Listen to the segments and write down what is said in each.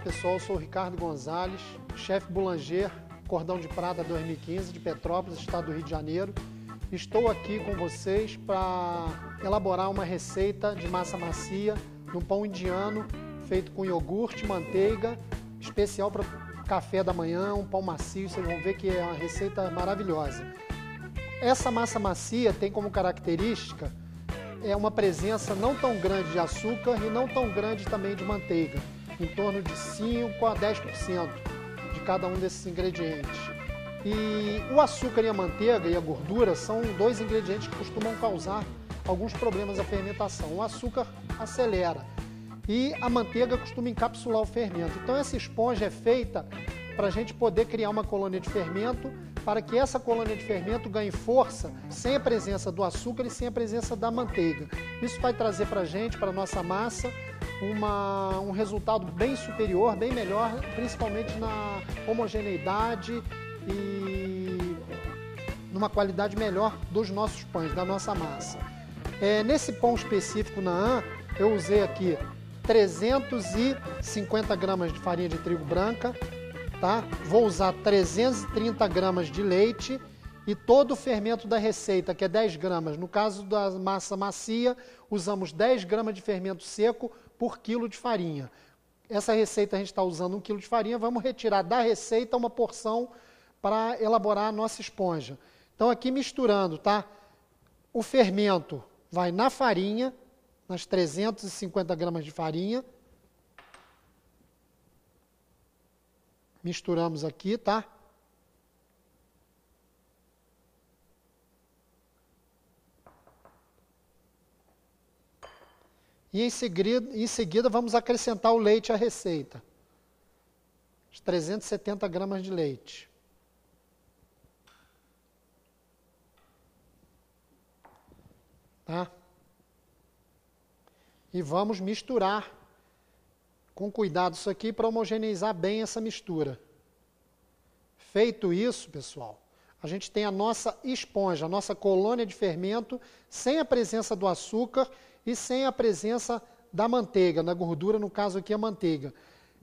Olá pessoal, eu sou o Ricardo Gonzalez, chefe boulanger Cordão de Prata 2015 de Petrópolis, estado do Rio de Janeiro. Estou aqui com vocês para elaborar uma receita de massa macia num pão indiano feito com iogurte, manteiga, especial para café da manhã, um pão macio, vocês vão ver que é uma receita maravilhosa. Essa massa macia tem como característica uma presença não tão grande de açúcar e não tão grande também de manteiga, em torno de 5 a 10% de cada um desses ingredientes. E o açúcar e a manteiga e a gordura são dois ingredientes que costumam causar alguns problemas à fermentação. O açúcar acelera e a manteiga costuma encapsular o fermento. Então essa esponja é feita para a gente poder criar uma colônia de fermento, para que essa colônia de fermento ganhe força sem a presença do açúcar e sem a presença da manteiga. Isso vai trazer para a gente, para a nossa massa, um resultado bem superior, bem melhor, principalmente na homogeneidade e numa qualidade melhor dos nossos pães, da nossa massa. Nesse pão específico naan, eu usei aqui 350 gramas de farinha de trigo branca, tá? Vou usar 330 gramas de leite e todo o fermento da receita, que é 10 gramas. No caso da massa macia, usamos 10 gramas de fermento seco por quilo de farinha. Essa receita a gente está usando 1 quilo de farinha, vamos retirar da receita uma porção para elaborar a nossa esponja. Então aqui misturando, tá? O fermento vai na farinha, nas 350 gramas de farinha. Misturamos aqui, tá? E em seguida vamos acrescentar o leite à receita. Os 370 gramas de leite. Tá? E vamos misturar com cuidado isso aqui para homogeneizar bem essa mistura. Feito isso, pessoal, a gente tem a nossa esponja, a nossa colônia de fermento, sem a presença do açúcar e sem a presença da manteiga, da gordura, no caso aqui a manteiga.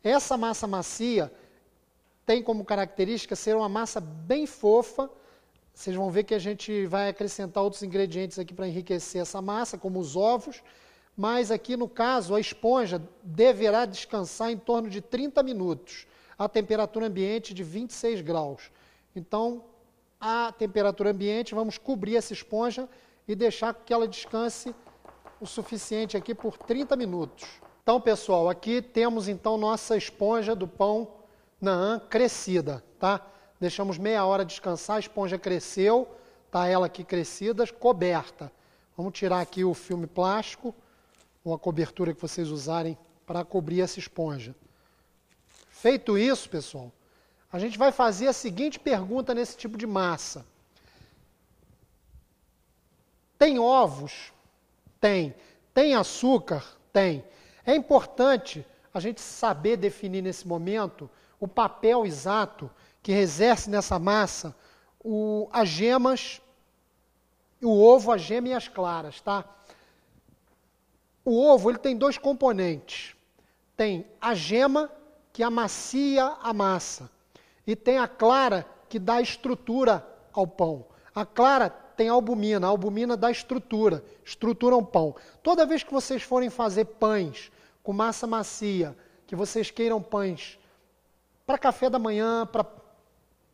Essa massa macia tem como característica ser uma massa bem fofa. Vocês vão ver que a gente vai acrescentar outros ingredientes aqui para enriquecer essa massa, como os ovos. Mas aqui no caso a esponja deverá descansar em torno de 30 minutos, a temperatura ambiente de 26 graus. Então, a temperatura ambiente, vamos cobrir essa esponja e deixar que ela descanse o suficiente aqui por 30 minutos. Então, pessoal, aqui temos então nossa esponja do pão naan crescida, tá? Deixamos meia hora descansar, a esponja cresceu, tá ela aqui crescida, coberta. Vamos tirar aqui o filme plástico, ou a cobertura que vocês usarem para cobrir essa esponja. Feito isso, pessoal, a gente vai fazer a seguinte pergunta nesse tipo de massa. Tem ovos? Tem. Tem açúcar? Tem. É importante a gente saber definir nesse momento o papel exato que exerce nessa massa as gemas, o ovo, a gema e as claras, tá? O ovo ele tem dois componentes, tem a gema que amacia a massa e tem a clara que dá estrutura ao pão. A clara tem a albumina dá estrutura, estrutura ao pão. Toda vez que vocês forem fazer pães com massa macia, que vocês queiram pães para café da manhã, para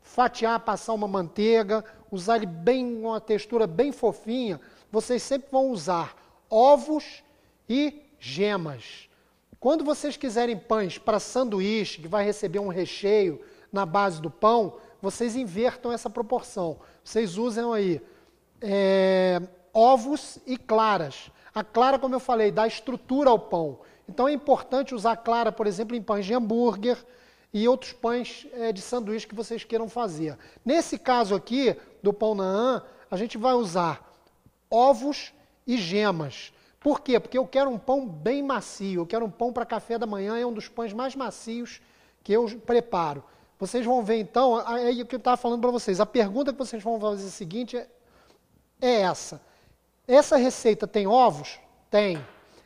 fatiar, passar uma manteiga, usar ele bem, uma textura bem fofinha, vocês sempre vão usar ovos e gemas. Quando vocês quiserem pães para sanduíche, que vai receber um recheio na base do pão, vocês invertam essa proporção. Vocês usam aí ovos e claras. A clara, como eu falei, dá estrutura ao pão. Então é importante usar clara, por exemplo, em pães de hambúrguer e outros pães de sanduíche que vocês queiram fazer. Nesse caso aqui, do pão naan, a gente vai usar ovos e gemas. Por quê? Porque eu quero um pão bem macio, eu quero um pão para café da manhã, é um dos pães mais macios que eu preparo. Vocês vão ver então, aí o que eu estava falando para vocês, a pergunta que vocês vão fazer seguinte é essa. Essa receita tem ovos? Tem.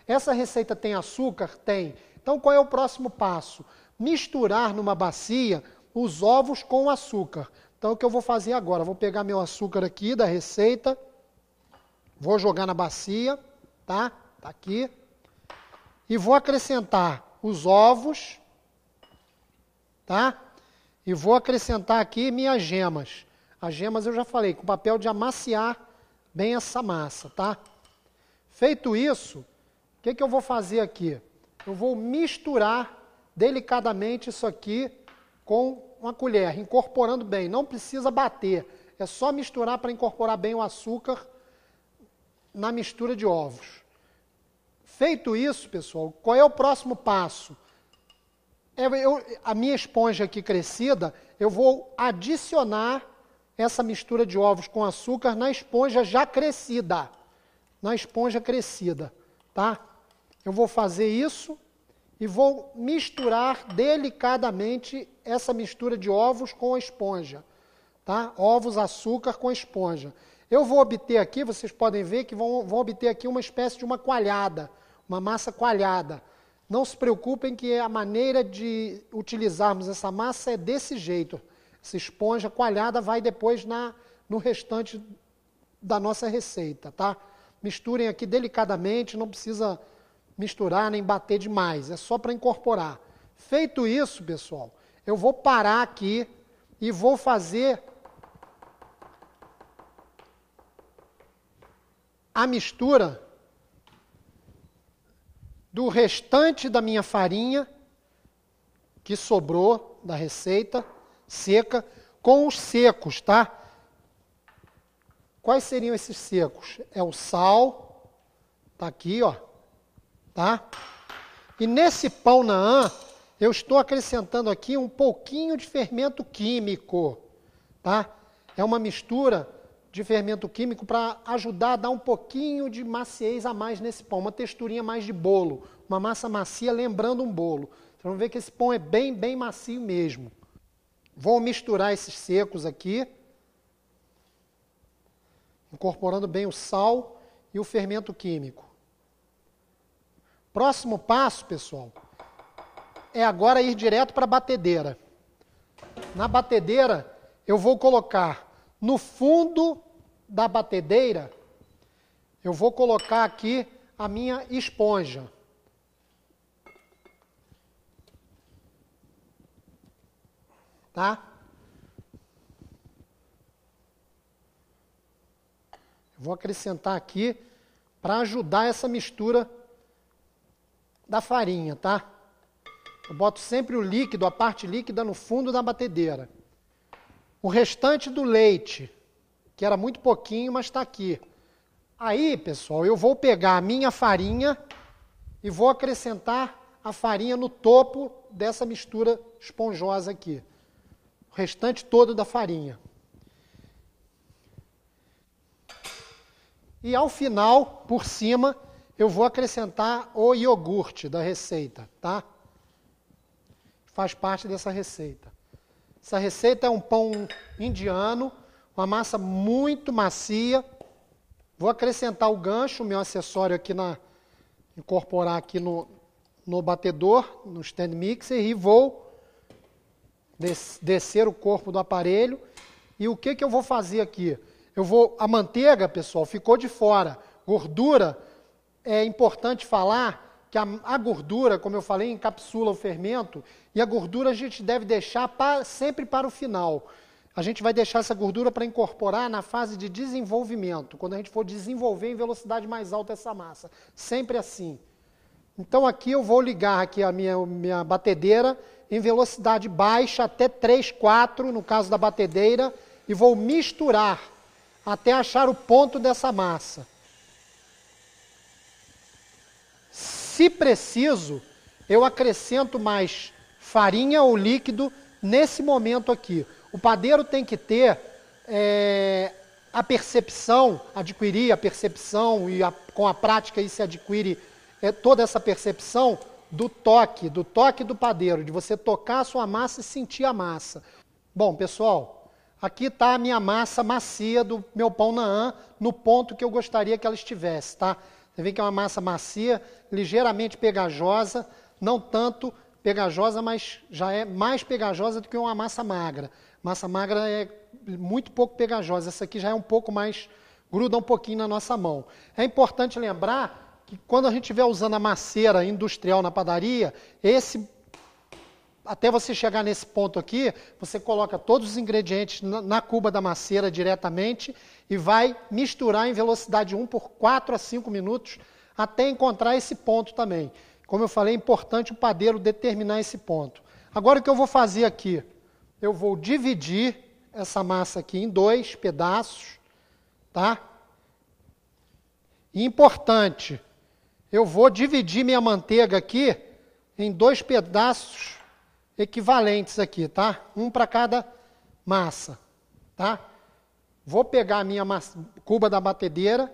Essa receita tem açúcar? Tem. Então qual é o próximo passo? misturar numa bacia os ovos com o açúcar. Então o que eu vou fazer agora? Vou pegar meu açúcar aqui da receita, vou jogar na bacia, tá? Tá aqui. E vou acrescentar os ovos, tá? E vou acrescentar aqui minhas gemas. As gemas eu já falei, com o papel de amaciar bem essa massa, tá? Feito isso, o que que eu vou fazer aqui? Eu vou misturar delicadamente isso aqui com uma colher, incorporando bem. Não precisa bater, é só misturar para incorporar bem o açúcar na mistura de ovos. Feito isso, pessoal, qual é o próximo passo? A minha esponja aqui crescida, eu vou adicionar essa mistura de ovos com açúcar na esponja já crescida. Na esponja crescida, tá? Eu vou fazer isso e vou misturar delicadamente essa mistura de ovos com a esponja, tá? Ovos, açúcar com a esponja. Eu vou obter aqui, vocês podem ver que vão obter aqui uma espécie de uma coalhada, uma massa coalhada. Não se preocupem que a maneira de utilizarmos essa massa é desse jeito. Essa esponja coalhada vai depois no restante da nossa receita, tá? Misturem aqui delicadamente, não precisa misturar nem bater demais, é só para incorporar. Feito isso, pessoal, eu vou parar aqui e vou fazer a mistura do restante da minha farinha, que sobrou da receita seca, com os secos, tá? Quais seriam esses secos? É o sal, tá aqui, ó, tá? E nesse pão naan, eu estou acrescentando aqui um pouquinho de fermento químico, tá? É uma mistura de fermento químico para ajudar a dar um pouquinho de maciez a mais nesse pão, uma texturinha mais de bolo, uma massa macia lembrando um bolo. Vocês vão ver que esse pão é bem, bem macio mesmo. Vou misturar esses secos aqui, incorporando bem o sal e o fermento químico. Próximo passo, pessoal, é agora ir direto para a batedeira. Na batedeira, eu vou colocar no fundo da batedeira, eu vou colocar aqui a minha esponja. Tá? Vou acrescentar aqui para ajudar essa mistura da farinha, tá? Eu boto sempre o líquido, a parte líquida no fundo da batedeira. O restante do leite, que era muito pouquinho, mas está aqui. Aí, pessoal, eu vou pegar a minha farinha e vou acrescentar a farinha no topo dessa mistura esponjosa aqui. O restante todo da farinha. E ao final, por cima, eu vou acrescentar o iogurte da receita, tá? Faz parte dessa receita. Essa receita é um pão indiano, uma massa muito macia. Vou acrescentar o gancho, o meu acessório aqui incorporar aqui no batedor, no stand mixer, e vou descer o corpo do aparelho. E o que eu vou fazer aqui? A manteiga, pessoal, ficou de fora. Gordura, é importante falar que a gordura, como eu falei, encapsula o fermento, e a gordura a gente deve deixar sempre para o final. A gente vai deixar essa gordura para incorporar na fase de desenvolvimento, quando a gente for desenvolver em velocidade mais alta essa massa. Sempre assim. Então aqui eu vou ligar aqui a minha batedeira em velocidade baixa, até 3, 4, no caso da batedeira, e vou misturar até achar o ponto dessa massa. Se preciso, eu acrescento mais farinha ou líquido nesse momento aqui. O padeiro tem que ter adquirir a percepção, e com a prática aí se adquire toda essa percepção do toque do padeiro, de você tocar a sua massa e sentir a massa. Bom, pessoal, aqui está a minha massa macia do meu pão naan, no ponto que eu gostaria que ela estivesse, tá? Você vê que é uma massa macia, ligeiramente pegajosa, não tanto pegajosa, mas já é mais pegajosa do que uma massa magra. Massa magra é muito pouco pegajosa. Essa aqui já é um pouco mais, gruda um pouquinho na nossa mão. É importante lembrar que quando a gente estiver usando a maceira industrial na padaria, até você chegar nesse ponto aqui, você coloca todos os ingredientes na cuba da maceira diretamente e vai misturar em velocidade 1 por 4 a 5 minutos até encontrar esse ponto também. Como eu falei, é importante o padeiro determinar esse ponto. Agora o que eu vou fazer aqui? Eu vou dividir essa massa aqui em dois pedaços, tá? E importante, eu vou dividir minha manteiga aqui em dois pedaços equivalentes aqui, tá? Um para cada massa, tá? Vou pegar a minha cuba da batedeira,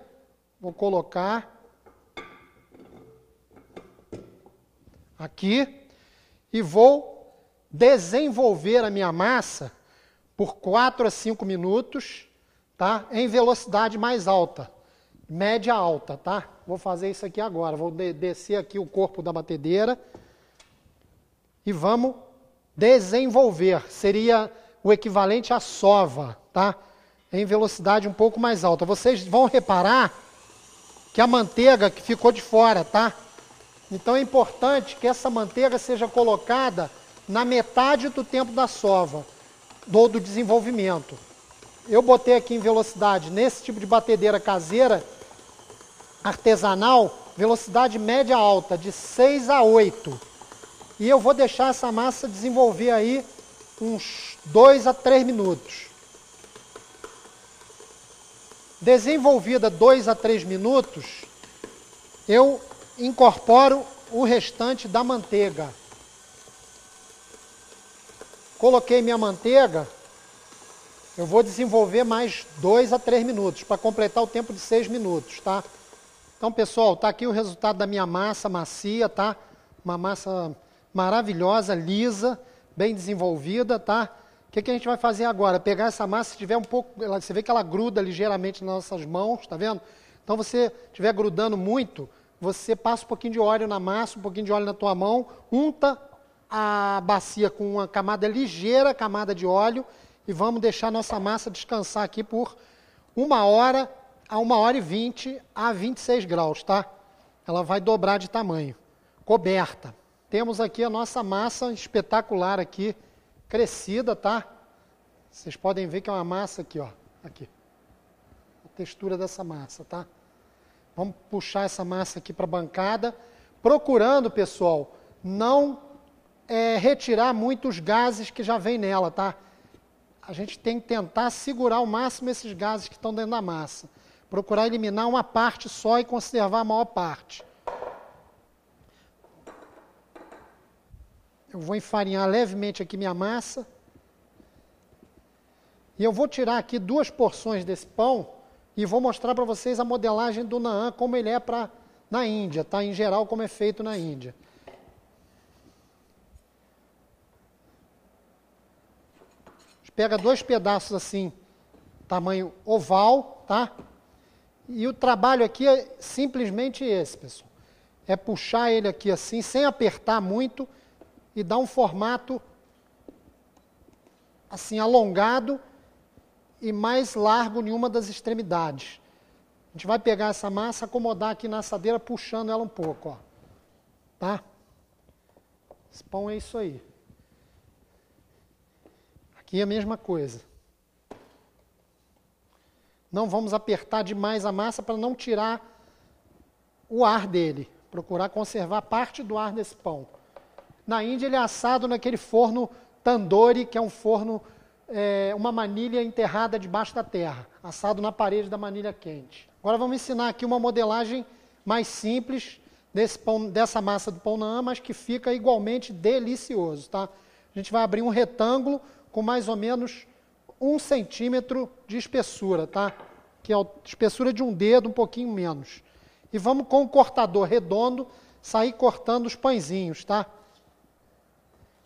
vou colocar aqui e vou desenvolver a minha massa por 4 a 5 minutos, tá? Em velocidade mais alta, média alta, tá? Vou fazer isso aqui agora, vou descer aqui o corpo da batedeira e vamos desenvolver, seria o equivalente à sova, tá? Em velocidade um pouco mais alta. Vocês vão reparar que a manteiga que ficou de fora, tá? Então é importante que essa manteiga seja colocada na metade do tempo da sova, ou do desenvolvimento. Eu botei aqui em velocidade, nesse tipo de batedeira caseira, artesanal, velocidade média alta, de 6 a 8. E eu vou deixar essa massa desenvolver aí uns 2 a 3 minutos. Desenvolvida 2 a 3 minutos, eu incorporo o restante da manteiga. Coloquei minha manteiga, eu vou desenvolver mais 2 a 3 minutos, para completar o tempo de 6 minutos, tá? Então, pessoal, tá aqui o resultado da minha massa macia, tá? Uma massa maravilhosa, lisa, bem desenvolvida, tá? O que a gente vai fazer agora? Pegar essa massa, se tiver um pouco, você vê que ela gruda ligeiramente nas nossas mãos, tá vendo? Então, você estiver grudando muito, você passa um pouquinho de óleo na massa, um pouquinho de óleo na tua mão, unta a bacia com uma camada ligeira, camada de óleo, e vamos deixar nossa massa descansar aqui por 1 hora a 1h20 a 26 graus, tá? Ela vai dobrar de tamanho. Coberta. Temos aqui a nossa massa espetacular aqui, crescida, tá? Vocês podem ver que é uma massa aqui, ó. Aqui. A textura dessa massa, tá? Vamos puxar essa massa aqui para a bancada. Procurando, pessoal, não retirar muito os gases que já vem nela, tá? A gente tem que tentar segurar ao máximo esses gases que estão dentro da massa. Procurar eliminar uma parte só e conservar a maior parte. Eu vou enfarinhar levemente aqui minha massa. E eu vou tirar aqui 2 porções desse pão e vou mostrar para vocês a modelagem do naan, como ele é na Índia, tá? Em geral, como é feito na Índia. A gente pega 2 pedaços assim, tamanho oval, tá? E o trabalho aqui é simplesmente esse, pessoal. É puxar ele aqui assim, sem apertar muito, e dá um formato assim alongado e mais largo em uma das extremidades. A gente vai pegar essa massa, acomodar aqui na assadeira, puxando ela um pouco, ó. Tá? Esse pão é isso aí. Aqui é a mesma coisa. Não vamos apertar demais a massa para não tirar o ar dele. Procurar conservar parte do ar desse pão. Na Índia ele é assado naquele forno tandoori, que é um forno, uma manilha enterrada debaixo da terra, assado na parede da manilha quente. Agora vamos ensinar aqui uma modelagem mais simples dessa massa do pão naan, mas que fica igualmente delicioso, tá? A gente vai abrir um retângulo com mais ou menos 1 cm de espessura, tá? Que é a espessura de um dedo, um pouquinho menos. E vamos com um cortador redondo sair cortando os pãezinhos, tá?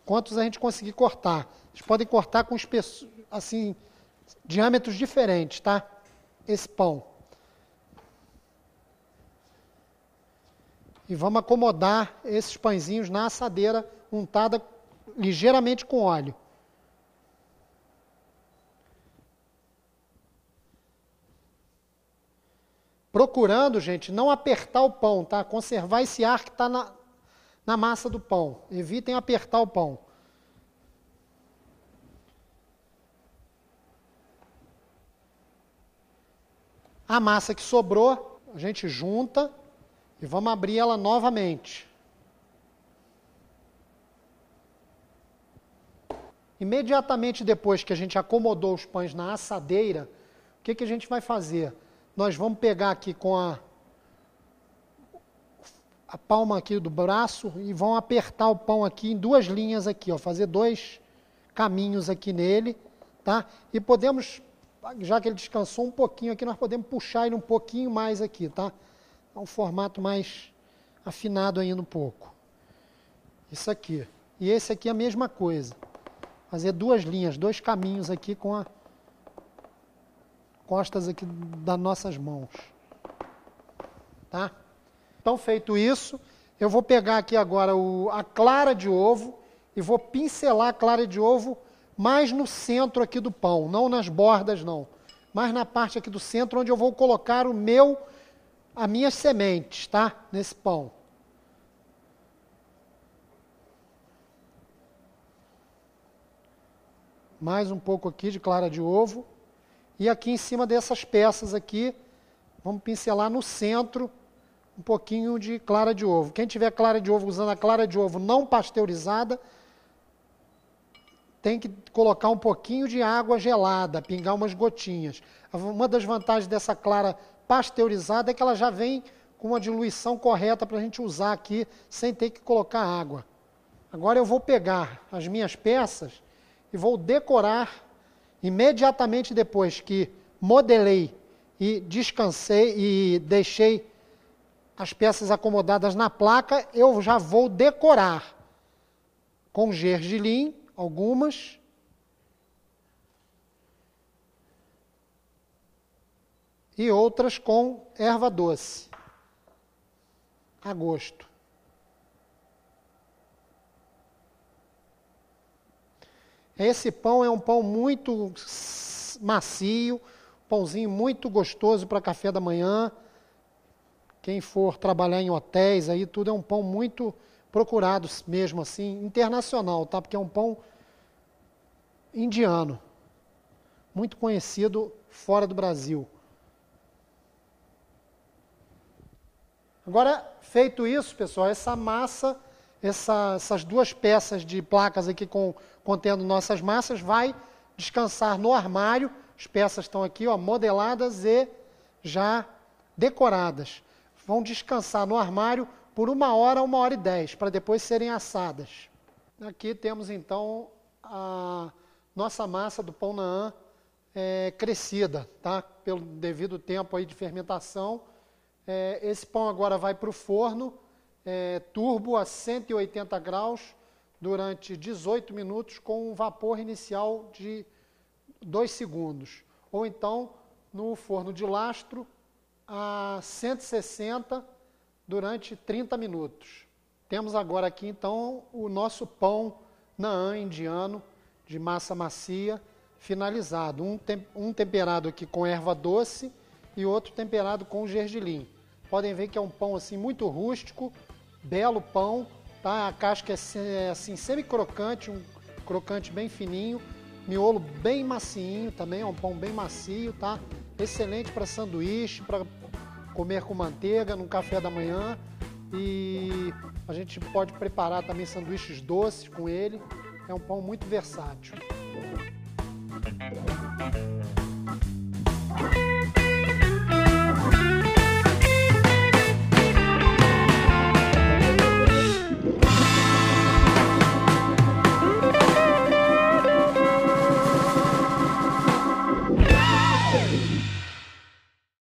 Quantos a gente conseguir cortar. Vocês podem cortar com assim, diâmetros diferentes, tá? Esse pão. E vamos acomodar esses pãezinhos na assadeira untada ligeiramente com óleo. Procurando, gente, não apertar o pão, tá? Conservar esse ar que está na massa do pão. Evitem apertar o pão. A massa que sobrou, a gente junta e vamos abrir ela novamente. Imediatamente depois que a gente acomodou os pães na assadeira, o que a gente vai fazer? Nós vamos pegar aqui com a palma aqui do braço e vão apertar o pão aqui em duas linhas aqui, ó, fazer dois caminhos aqui nele, tá? E podemos, já que ele descansou um pouquinho aqui, nós podemos puxar ele um pouquinho mais aqui, tá? É um formato mais afinado ainda um pouco. Isso aqui. E esse aqui é a mesma coisa. Fazer duas linhas, dois caminhos aqui com a costas aqui das nossas mãos, tá? Então, feito isso, eu vou pegar aqui agora a clara de ovo e vou pincelar a clara de ovo mais no centro aqui do pão, não nas bordas não, mas na parte aqui do centro onde eu vou colocar as minhas sementes, tá? Nesse pão. Mais um pouco aqui de clara de ovo. E aqui em cima dessas peças aqui, vamos pincelar no centro um pouquinho de clara de ovo. Quem tiver clara de ovo usando a clara de ovo não pasteurizada, tem que colocar um pouquinho de água gelada, pingar umas gotinhas. Uma das vantagens dessa clara pasteurizada é que ela já vem com uma diluição correta para a gente usar aqui, sem ter que colocar água. Agora eu vou pegar as minhas peças e vou decorar. Imediatamente depois que modelei e descansei e deixei as peças acomodadas na placa, eu já vou decorar com gergelim, algumas. E outras com erva doce, a gosto. Esse pão é um pão muito macio, pãozinho muito gostoso para café da manhã. Quem for trabalhar em hotéis aí, tudo é um pão muito procurado mesmo assim, internacional, tá? Porque é um pão indiano, muito conhecido fora do Brasil. Agora, feito isso, pessoal, essa massa, essas duas peças de placas aqui contendo nossas massas, vai descansar no armário. As peças estão aqui, ó, modeladas e já decoradas. Vão descansar no armário por 1 hora a 1h10, para depois serem assadas. Aqui temos então a nossa massa do pão naan crescida, tá? Pelo devido tempo aí de fermentação. Esse pão agora vai para o forno. Turbo a 180 graus durante 18 minutos com um vapor inicial de 2 segundos. Ou então, no forno de lastro a 160 durante 30 minutos. Temos agora aqui, então, o nosso pão naan indiano de massa macia finalizado. Um temperado aqui com erva doce e outro temperado com gergelim. Podem ver que é um pão assim muito rústico. Belo pão, tá? A casca é assim semi-crocante, um crocante bem fininho, miolo bem macinho também, é um pão bem macio, tá? Excelente para sanduíche, para comer com manteiga no café da manhã, e a gente pode preparar também sanduíches doces com ele. É um pão muito versátil.